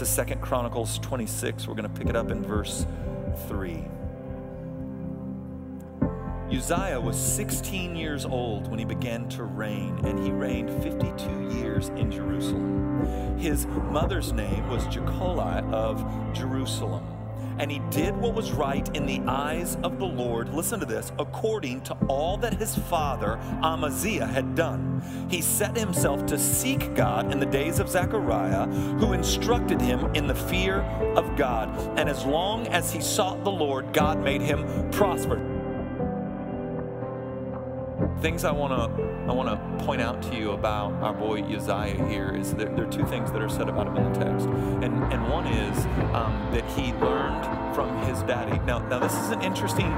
It's 2 Chronicles 26. We're going to pick it up in verse 3. Uzziah was 16 years old when he began to reign, and he reigned 52 years in Jerusalem. His mother's name was Jecoliah of Jerusalem, and he did what was right in the eyes of the Lord, listen to this, according to all that his father Amaziah had done. He set himself to seek God in the days of Zechariah, who instructed him in the fear of God. And as long as he sought the Lord, God made him prosper. Things I want to point out to you about our boy Uzziah here is that there are two things that are said about him in the text, and one is that he learned from his daddy. Now this is an interesting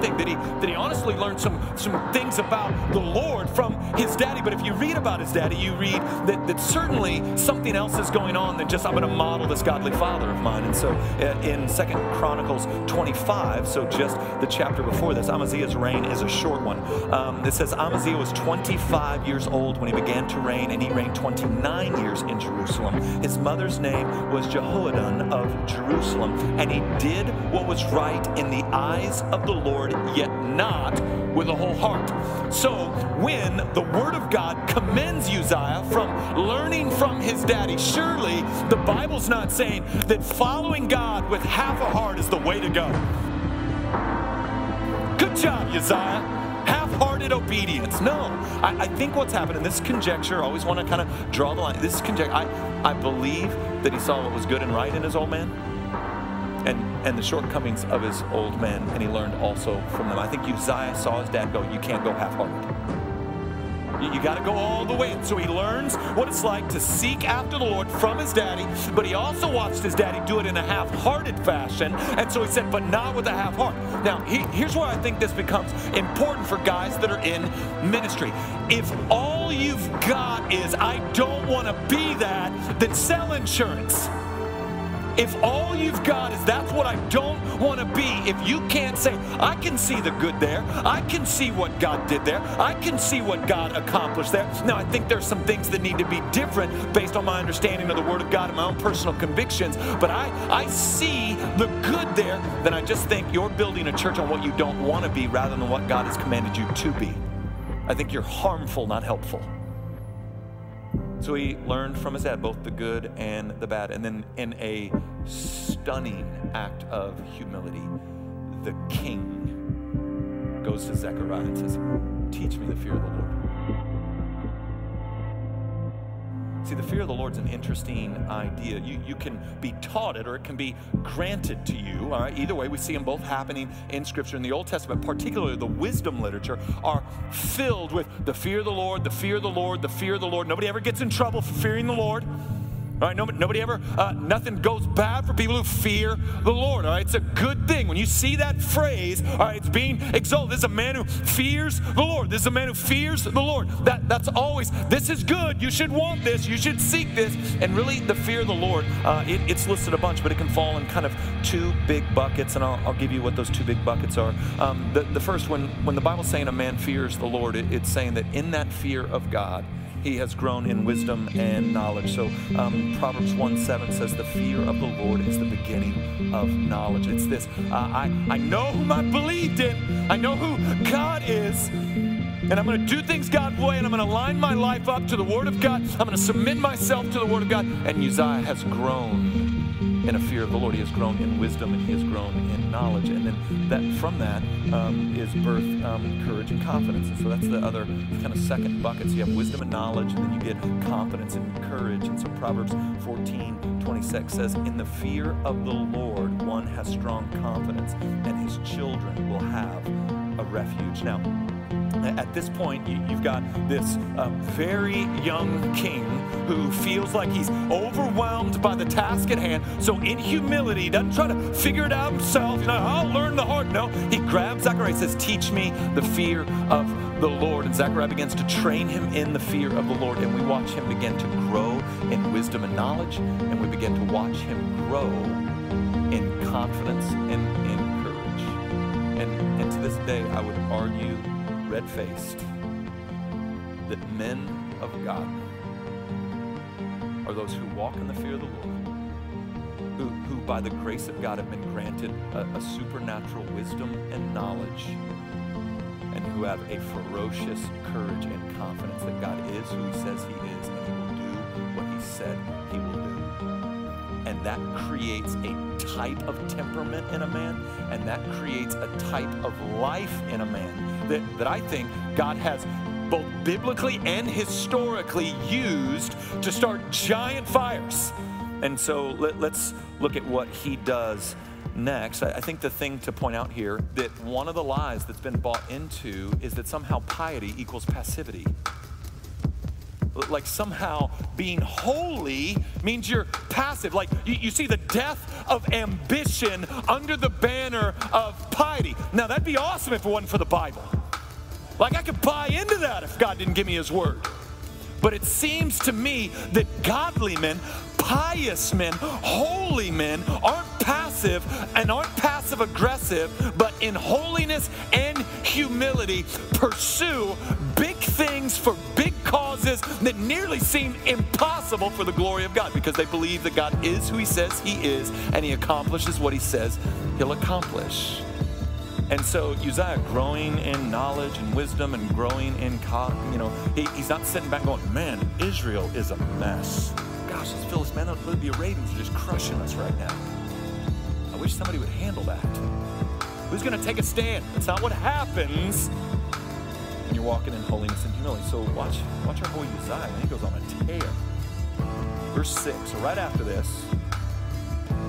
thing that he honestly learned some things about the Lord from his daddy. But if you read about his daddy, you read that certainly something else is going on than just I'm going to model this godly father of mine. And so in 2 Chronicles 25, so just the chapter before this, Amaziah's reign is a short one. It says Amaziah was 25 years old when he began to reign, and he reigned 29 years in Jerusalem. His mother's name was Jehoadun of Jerusalem, and he did what was right in the eyes of the Lord, yet not with a whole heart. So when the Word of God commends Uzziah from learning from his daddy, surely the Bible's not saying that following God with half a heart is the way to go. Good job, Uzziah. Half-hearted obedience. No, I think what's happened, and this conjecture, I always want to kind of draw the line. This is conjecture. I believe that he saw what was good and right in his old man and the shortcomings of his old man, and he learned also from them. I think Uzziah saw his dad go, you can't go half-hearted. You got to go all the way. And so he learns what it's like to seek after the Lord from his daddy, but he also watched his daddy do it in a half-hearted fashion, and so he said, but not with a half heart. Now, here's where I think this becomes important for guys that are in ministry. If all you've got is, I don't want to be that, then sell insurance. If all you've got is that's what I don't want to be, if you can't say, I can see the good there, I can see what God did there, I can see what God accomplished there. Now, I think there's some things that need to be different based on my understanding of the Word of God and my own personal convictions, but I see the good there, then I just think you're building a church on what you don't want to be rather than what God has commanded you to be. I think you're harmful, not helpful. So he learned from his dad both the good and the bad. And then in a stunning act of humility, the king goes to Zechariah and says, teach me the fear of the Lord. See, the fear of the Lord is an interesting idea. You can be taught it, or it can be granted to you. All right? Either way, we see them both happening in Scripture. In the Old Testament, particularly the wisdom literature, are filled with the fear of the Lord, the fear of the Lord, the fear of the Lord. Nobody ever gets in trouble for fearing the Lord. All right, nobody ever, nothing goes bad for people who fear the Lord. All right, it's a good thing. When you see that phrase, all right, it's being exalted. This is a man who fears the Lord. This is a man who fears the Lord. That's always, this is good. You should want this. You should seek this. And really, the fear of the Lord, it's listed a bunch, but it can fall in kind of two big buckets, and I'll give you what those two big buckets are. The first one, when the Bible's saying a man fears the Lord, it's saying that in that fear of God, he has grown in wisdom and knowledge. So Proverbs 1:7 says the fear of the Lord is the beginning of knowledge. It's this, I know whom I believed in. I know who God is. And I'm going to do things God's way, and I'm going to line my life up to the Word of God. I'm going to submit myself to the Word of God. And Uzziah has grown in a fear of the Lord. He has grown in wisdom, and he has grown in knowledge. And then from that is birth, courage, and confidence. And so that's the other kind of second bucket. So you have wisdom and knowledge, and then you get confidence and courage. And so Proverbs 14:26 says, in the fear of the Lord, one has strong confidence, and his children will have a refuge. Now, at this point, you've got this very young king who feels like he's overwhelmed by the task at hand. So in humility, he doesn't try to figure it out himself. You know, I'll learn the hard. No, he grabs Zechariah and says, teach me the fear of the Lord. And Zechariah begins to train him in the fear of the Lord. And we watch him begin to grow in wisdom and knowledge. And we begin to watch him grow in confidence and in courage. And to this day, I would argue red-faced that men of God are those who walk in the fear of the Lord, who by the grace of God have been granted a supernatural wisdom and knowledge, and who have a ferocious courage and confidence that God is who he says he is, and he will do what he said he will do. And that creates a type of temperament in a man, and that creates a type of life in a man that I think God has both biblically and historically used to start giant fires. And so let's look at what he does next. I think the thing to point out here, that one of the lies that's been bought into is that somehow piety equals passivity. Like somehow being holy means you're passive. Like you see the death of ambition under the banner of piety. Now that'd be awesome if it wasn't for the Bible. Like I could buy into that if God didn't give me his word. But it seems to me that godly men, pious men, holy men aren't passive and aren't passive aggressive, but in holiness and humility pursue big things for big causes that nearly seem impossible for the glory of God, because they believe that God is who he says he is and he accomplishes what he says he'll accomplish. And so Uzziah, growing in knowledge and wisdom and growing in, he's not sitting back going, man, Israel is a mess. Gosh, those Philistines, the Arabians are just crushing us right now. I wish somebody would handle that. Who's going to take a stand? That's not what happens. And you're walking in holiness and humility. So watch our boy Uzziah. He goes on a tear. Verse 6, so right after this,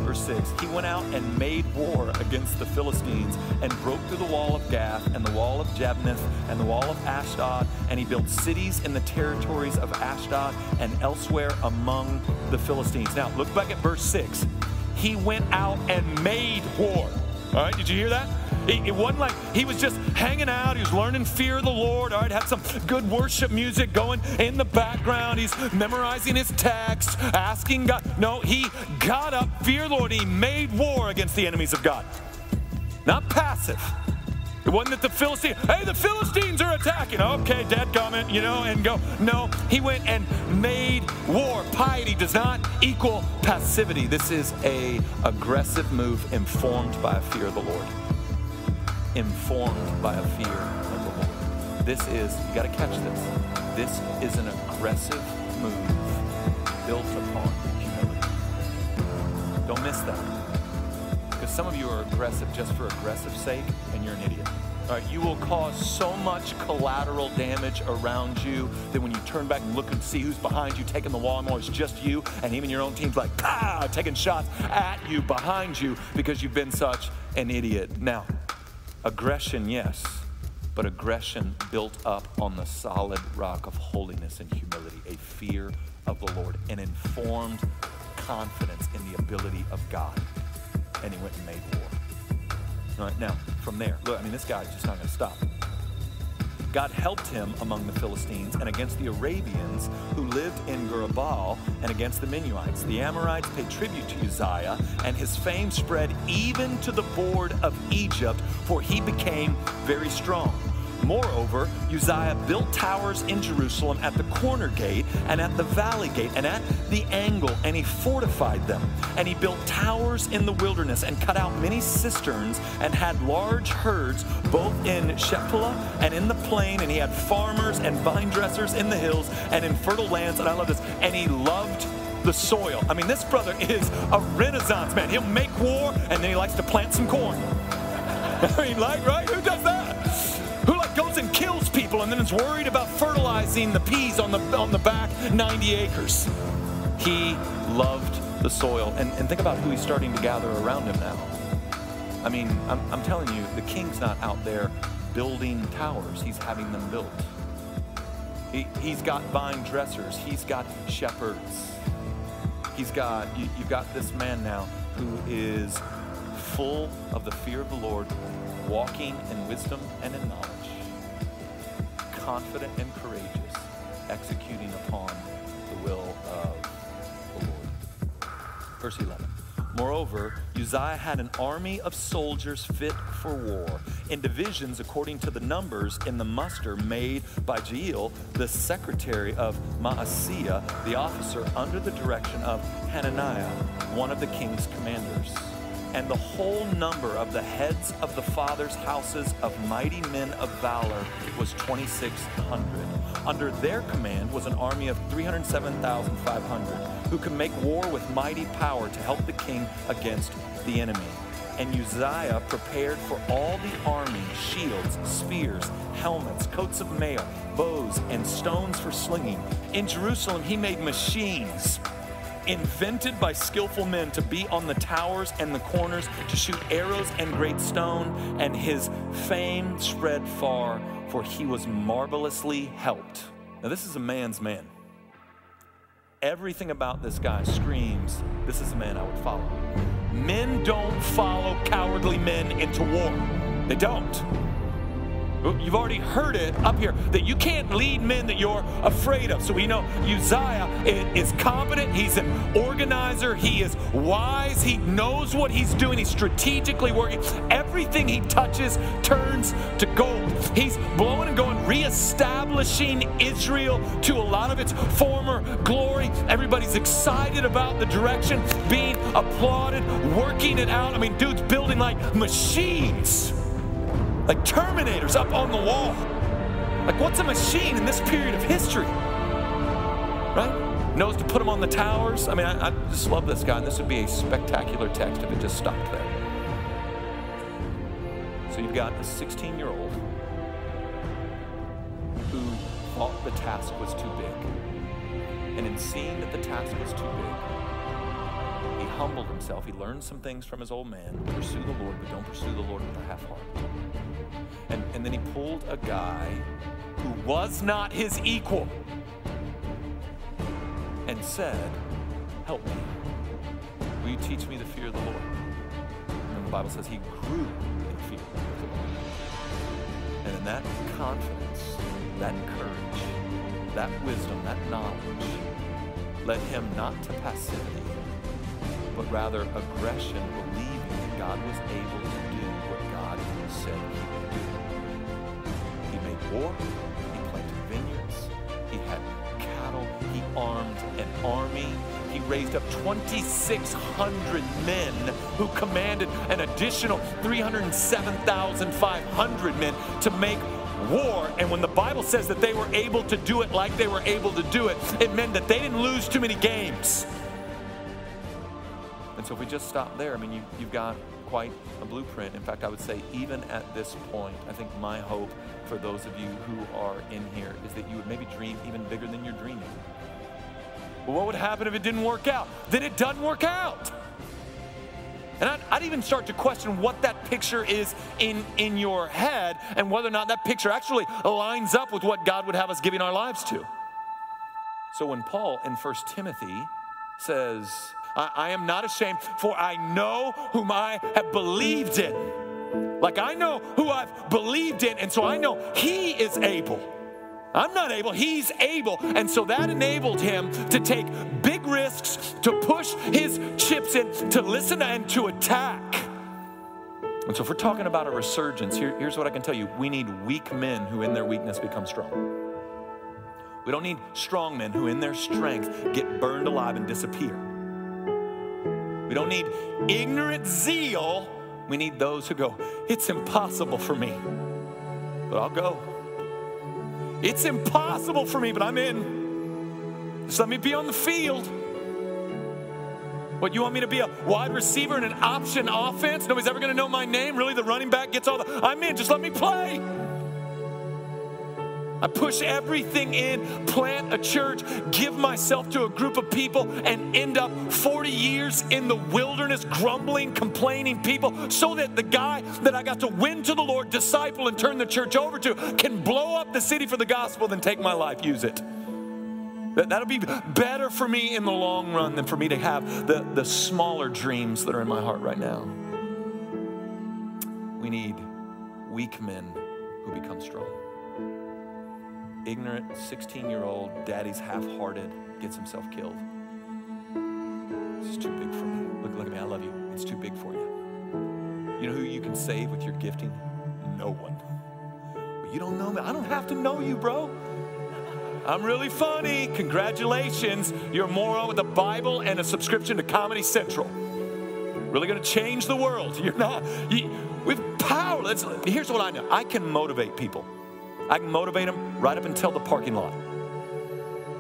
Verse 6, he went out and made war against the Philistines and broke through the wall of Gath and the wall of Jabneh and the wall of Ashdod, and he built cities in the territories of Ashdod and elsewhere among the Philistines. Now, look back at verse 6. He went out and made war. All right, did you hear that? It wasn't like he was just hanging out. He was learning fear of the Lord. All right, had some good worship music going in the background. He's memorizing his text, asking God. No, he got up, feared the Lord. He made war against the enemies of God. Not passive. It wasn't that the Philistines, hey, the Philistines are attacking. Okay, dadgummit, and go. No, he went and made war. Piety does not equal passivity. This is an aggressive move informed by a fear of the Lord. Informed by a fear of the Lord. This is, you got to catch this, this is an aggressive move built upon humility. Don't miss that. Because some of you are aggressive just for aggressive's sake, and you're an idiot. All right, you will cause so much collateral damage around you that when you turn back and look and see who's behind you taking the wall, and more, it's just you, and even your own team's like, ah, taking shots at you, behind you, because you've been such an idiot. Now, aggression, yes, but aggression built up on the solid rock of holiness and humility, a fear of the Lord, an informed confidence in the ability of God. And he went and made war. All right, now, from there, look, I mean, this guy's just not going to stop. God helped him among the Philistines and against the Arabians who lived in Gurbaal and against the Meunites. The Amorites paid tribute to Uzziah, and his fame spread even to the board of Egypt, for he became very strong. Moreover, Uzziah built towers in Jerusalem at the Corner Gate and at the Valley Gate and at the angle, and he fortified them. And he built towers in the wilderness and cut out many cisterns and had large herds both in Shephelah and in the plain, and he had farmers and vine dressers in the hills and in fertile lands. And I love this. And he loved the soil. I mean, this brother is a Renaissance man. He'll make war, and then he likes to plant some corn. I mean, like, right? Who does that? Goes and kills people and then is worried about fertilizing the peas on the back 90 acres. He loved the soil. And think about who he's starting to gather around him now. I mean, I'm telling you, the king's not out there building towers. He's having them built. He's got vine dressers. He's got shepherds. He's got, you've got this man now who is full of the fear of the Lord, walking in wisdom and in knowledge, confident and courageous, executing upon the will of the Lord. Verse 11. Moreover, Uzziah had an army of soldiers fit for war. in divisions according to the numbers in the muster made by Jeiel, the secretary of Maaseiah, the officer under the direction of Hananiah, one of the king's commanders. And the whole number of the heads of the fathers' houses of mighty men of valor was 2,600. Under their command was an army of 307,500 who could make war with mighty power to help the king against the enemy. And Uzziah prepared for all the army shields, spears, helmets, coats of mail, bows, and stones for slinging. In Jerusalem, he made machines invented by skillful men to be on the towers and the corners, to shoot arrows and great stone, and his fame spread far, for he was marvelously helped. Now, this is a man's man. Everything about this guy screams, this is a man I would follow. Men don't follow cowardly men into war. They don't. You've already heard it up here that you can't lead men that you're afraid of. So we know Uzziah is competent. He's an organizer. He is wise. He knows what he's doing. He's strategically working. Everything he touches turns to gold. He's blowing and going, reestablishing Israel to a lot of its former glory. Everybody's excited about the direction, being applauded, working it out. I mean, dude's building like machines. Like Terminators up on the wall. Like, what's a machine in this period of history? Right? Knows to put them on the towers. I mean, I just love this guy. And this would be a spectacular text if it just stopped there. So you've got a 16-year-old who thought the task was too big. And in seeing that the task was too big, he humbled himself. He learned some things from his old man. Pursue the Lord, but don't pursue the Lord with a half heart. And then he pulled a guy who was not his equal and said, help me. Will you teach me the fear of the Lord? And the Bible says he grew in fear of the Lord. And in that confidence, that courage, that wisdom, that knowledge led him not to passivity, but rather aggression, believing that God was able to do what God said he would do. He made war, he planted vineyards, he had cattle, he armed an army, he raised up 2,600 men who commanded an additional 307,500 men to make war. And when the Bible says that they were able to do it like they were able to do it, it meant that they didn't lose too many games. And so if we just stop there, I mean, you've got quite a blueprint. In fact, I would say even at this point, I think my hope for those of you who are in here is that you would maybe dream even bigger than you're dreaming. But what would happen if it didn't work out? Then it doesn't work out. And I'd even start to question what that picture is in your head and whether or not that picture actually lines up with what God would have us giving our lives to. So when Paul in 1 Timothy says, I am not ashamed, for I know whom I have believed in. Like, I know who I've believed in, and so I know he is able. I'm not able, he's able. And so that enabled him to take big risks, to push his chips in, to listen and to attack. And so if we're talking about a resurgence, here's what I can tell you. We need weak men who in their weakness become strong. We don't need strong men who in their strength get burned alive and disappear. We don't need ignorant zeal. We need those who go, it's impossible for me, but I'll go. It's impossible for me, but I'm in. Just let me be on the field. What, you want me to be a wide receiver in an option offense? Nobody's ever going to know my name. Really, the running back gets all the, I'm in, just let me play. I push everything in, plant a church, give myself to a group of people, and end up 40 years in the wilderness, grumbling, complaining people, so that the guy that I got to win to the Lord, disciple, and turn the church over to can blow up the city for the gospel, then take my life, use it. That'll be better for me in the long run than for me to have the smaller dreams that are in my heart right now. We need weak men who become strong. Ignorant 16-year-old, daddy's half-hearted, gets himself killed. This is too big for me. Look at me, I love you. It's too big for you. You know who you can save with your gifting? no one. Well, you don't know me. I don't have to know you, bro. I'm really funny. Congratulations. You're a moron with a Bible and a subscription to Comedy Central. Really going to change the world. You're not. With power. Here's what I know. I can motivate people. I can motivate them right up until the parking lot.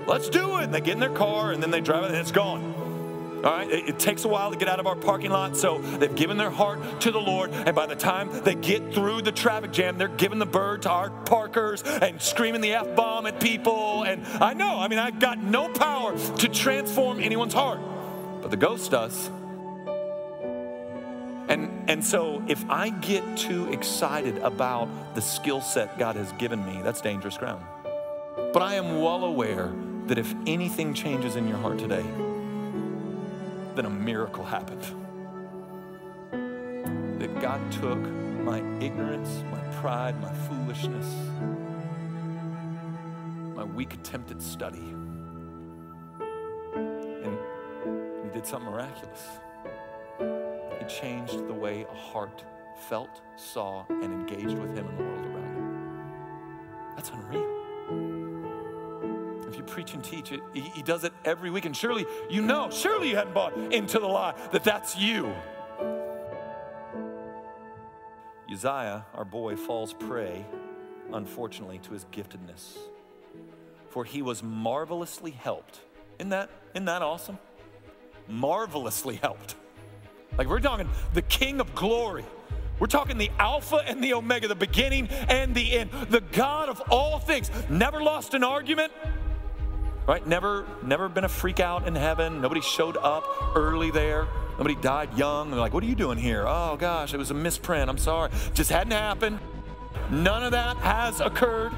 Let's do it. And they get in their car and then they drive it and it's gone. All right, it takes a while to get out of our parking lot, so they've given their heart to the Lord, and by the time they get through the traffic jam, they're giving the bird to our parkers and screaming the F-bomb at people. And I know, I mean, I've got no power to transform anyone's heart, but the ghost does. And so if I get too excited about the skill set God has given me, that's dangerous ground. But I am well aware that if anything changes in your heart today, then a miracle happened. That God took my ignorance, my pride, my foolishness, my weak attempt at study, and He did something miraculous. He changed the way a heart felt, saw, and engaged with Him and the world around it. That's unreal. If you preach and teach it, he does it every week. And surely you know, surely you hadn't bought into the lie that that's you. Uzziah, our boy, falls prey, unfortunately, to his giftedness. For he was marvelously helped. Isn't that awesome? Marvelously helped. Like we're talking the King of Glory. We're talking the Alpha and the Omega, the beginning and the end. The God of all things. Never lost an argument. Right? Never been a freak out in heaven. Nobody showed up early there. Nobody died young. They're like, what are you doing here? Oh gosh, it was a misprint. I'm sorry. Just hadn't happened. None of that has occurred.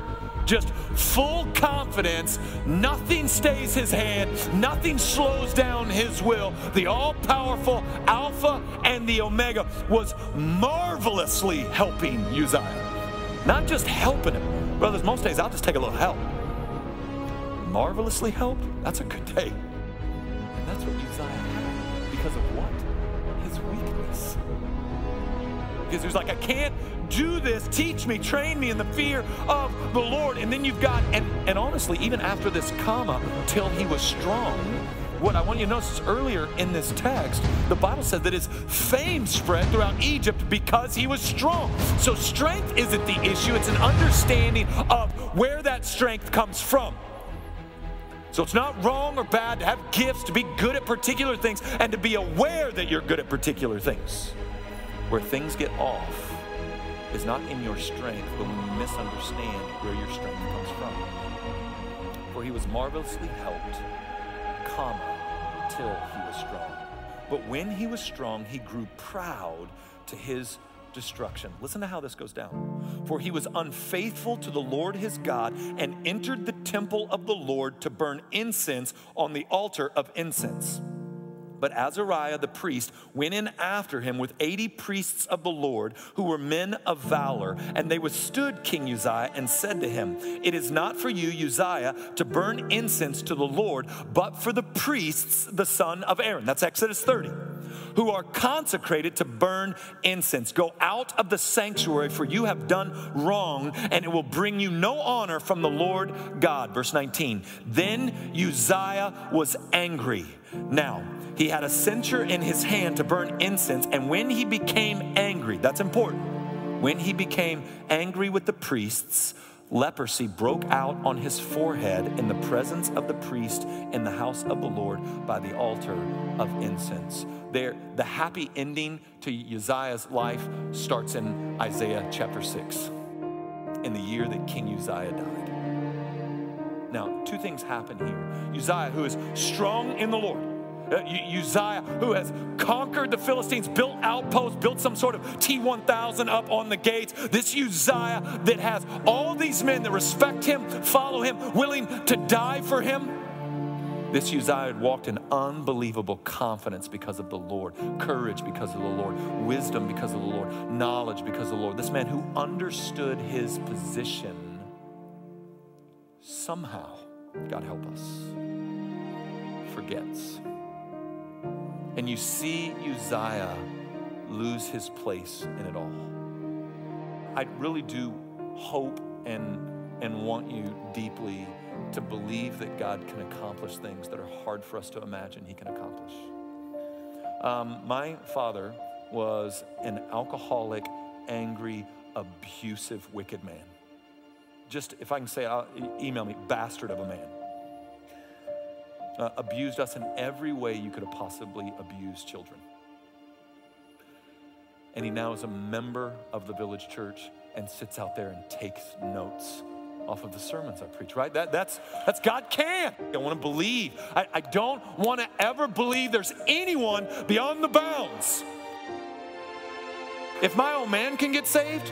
Just full confidence. Nothing stays his hand. Nothing slows down his will. The all-powerful Alpha and the Omega was marvelously helping Uzziah. Not just helping him. Brothers, most days I'll just take a little help. Marvelously helped? That's a good day. And that's what Uzziah had. Because of what? His weakness. Because he was like, I can't do this. Teach me, train me in the fear of the Lord. And then you've got, and honestly, even after this comma, till he was strong, what I want you to notice is earlier in this text, the Bible said that his fame spread throughout Egypt because he was strong. So strength isn't the issue. It's an understanding of where that strength comes from. So it's not wrong or bad to have gifts, to be good at particular things, and to be aware that you're good at particular things. Where things get off is not in your strength, but when you misunderstand where your strength comes from. For he was marvelously helped, comma, till he was strong. But when he was strong, he grew proud to his destruction. Listen to how this goes down. For he was unfaithful to the Lord his God and entered the temple of the Lord to burn incense on the altar of incense. But Azariah the priest went in after him with 80 priests of the Lord who were men of valor, and they withstood King Uzziah and said to him, it is not for you, Uzziah, to burn incense to the Lord, but for the priests, the son of Aaron. That's Exodus 30. Who are consecrated to burn incense. Go out of the sanctuary, for you have done wrong, and it will bring you no honor from the Lord God. Verse 19, then Uzziah was angry. Now, he had a censer in his hand to burn incense, and when he became angry, that's important, when he became angry with the priests, leprosy broke out on his forehead in the presence of the priest in the house of the Lord by the altar of incense. There, the happy ending to Uzziah's life starts in Isaiah chapter 6, in the year that King Uzziah died. Now, two things happen here. Uzziah, who is strong in the Lord, Uzziah, who has conquered the Philistines, built outposts, built some sort of T-1000 up on the gates. This Uzziah that has all these men that respect him, follow him, willing to die for him. This Uzziah had walked in unbelievable confidence because of the Lord, courage because of the Lord, wisdom because of the Lord, knowledge because of the Lord. This man who understood his position, somehow, God help us, forgets. And you see Uzziah lose his place in it all. I really do hope and want you deeply to believe that God can accomplish things that are hard for us to imagine he can accomplish. My father was an alcoholic, angry, abusive, wicked man. Just, if I can say, email me, bastard of a man. Abused us in every way you could have possibly abused children. And he now is a member of the Village Church and sits out there and takes notes off of the sermons I preach, right? That's God can. I want to believe. I don't want to ever believe there's anyone beyond the bounds. If my old man can get saved,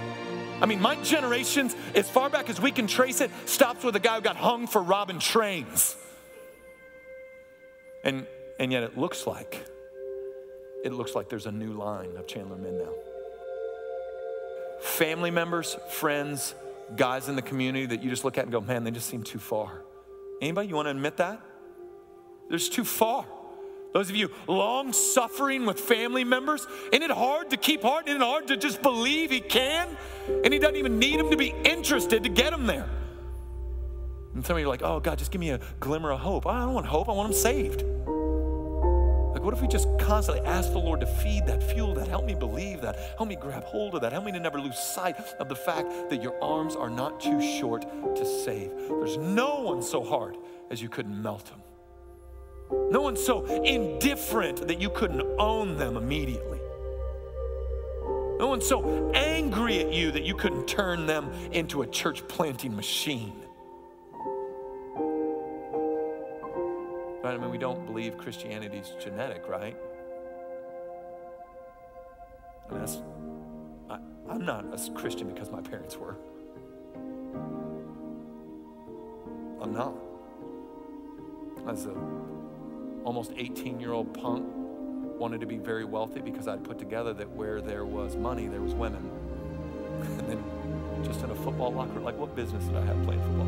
I mean, my generations, as far back as we can trace it, stops with a guy who got hung for robbing trains. And yet it looks like there's a new line of Chandler men now. Family members, friends, guys in the community that you just look at and go, man, they just seem too far. Anybody, you want to admit that? They're just too far. Those of you long suffering with family members, isn't it hard to keep hard? Isn't it hard to just believe he can? And he doesn't even need him to be interested to get him there. And some of you are like, oh God, just give me a glimmer of hope. I don't want hope, I want him saved. Like, what if we just constantly ask the Lord to feed that, fuel that, help me believe that, help me grab hold of that, help me to never lose sight of the fact that your arms are not too short to save. There's no one so hard as you couldn't melt them. No one so indifferent that you couldn't own them immediately. No one so angry at you that you couldn't turn them into a church planting machine. Right? I mean, we don't believe Christianity's genetic, right? I mean, I'm not a Christian because my parents were. I'm not. As a almost 18-year-old punk, wanted to be very wealthy because I'd put together that where there was money, there was women. And then just in a football locker, like, what business did I have playing football?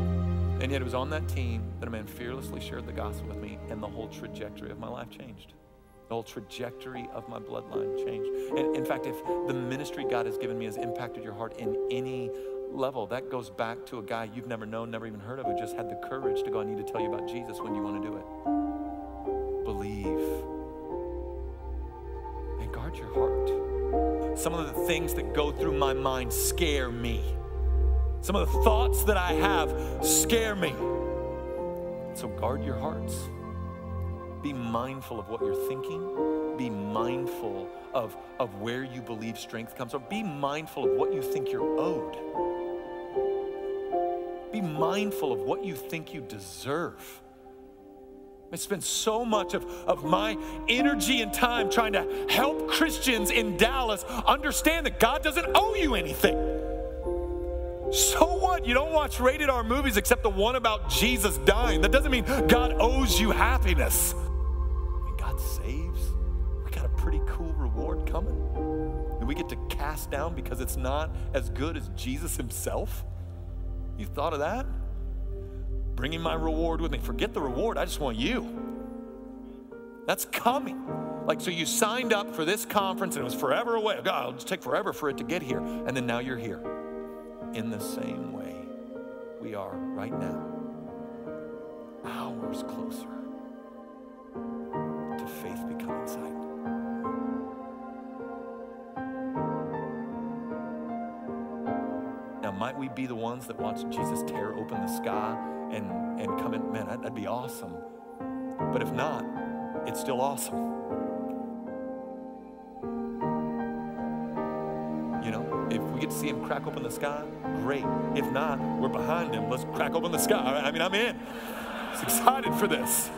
And yet it was on that team that a man fearlessly shared the gospel with me, and the whole trajectory of my life changed. The whole trajectory of my bloodline changed. And in fact, if the ministry God has given me has impacted your heart in any level, that goes back to a guy you've never known, never even heard of, who just had the courage to go, I need to tell you about Jesus. When you want to do it, believe and guard your heart. Some of the things that go through my mind scare me. Some of the thoughts that I have scare me. So guard your hearts. Be mindful of what you're thinking. Be mindful of where you believe strength comes from. Be mindful of what you think you're owed. Be mindful of what you think you deserve. I spend so much of my energy and time trying to help Christians in Dallas understand that God doesn't owe you anything. So what? You don't watch rated R movies except the one about Jesus dying. That doesn't mean God owes you happiness. When God saves, we got a pretty cool reward coming. And we get to cast down because it's not as good as Jesus himself. You thought of that? Bringing my reward with me. Forget the reward. I just want you. That's coming. Like, so you signed up for this conference and it was forever away. God, it'll just take forever for it to get here. And then now you're here. In the same way we are right now, hours closer to faith becoming sight. Now, might we be the ones that watch Jesus tear open the sky and come in? Man, that'd be awesome. But if not, it's still awesome. If we get to see him crack open the sky, great. If not, we're behind him. Let's crack open the sky. I mean, I'm in. I'm excited for this.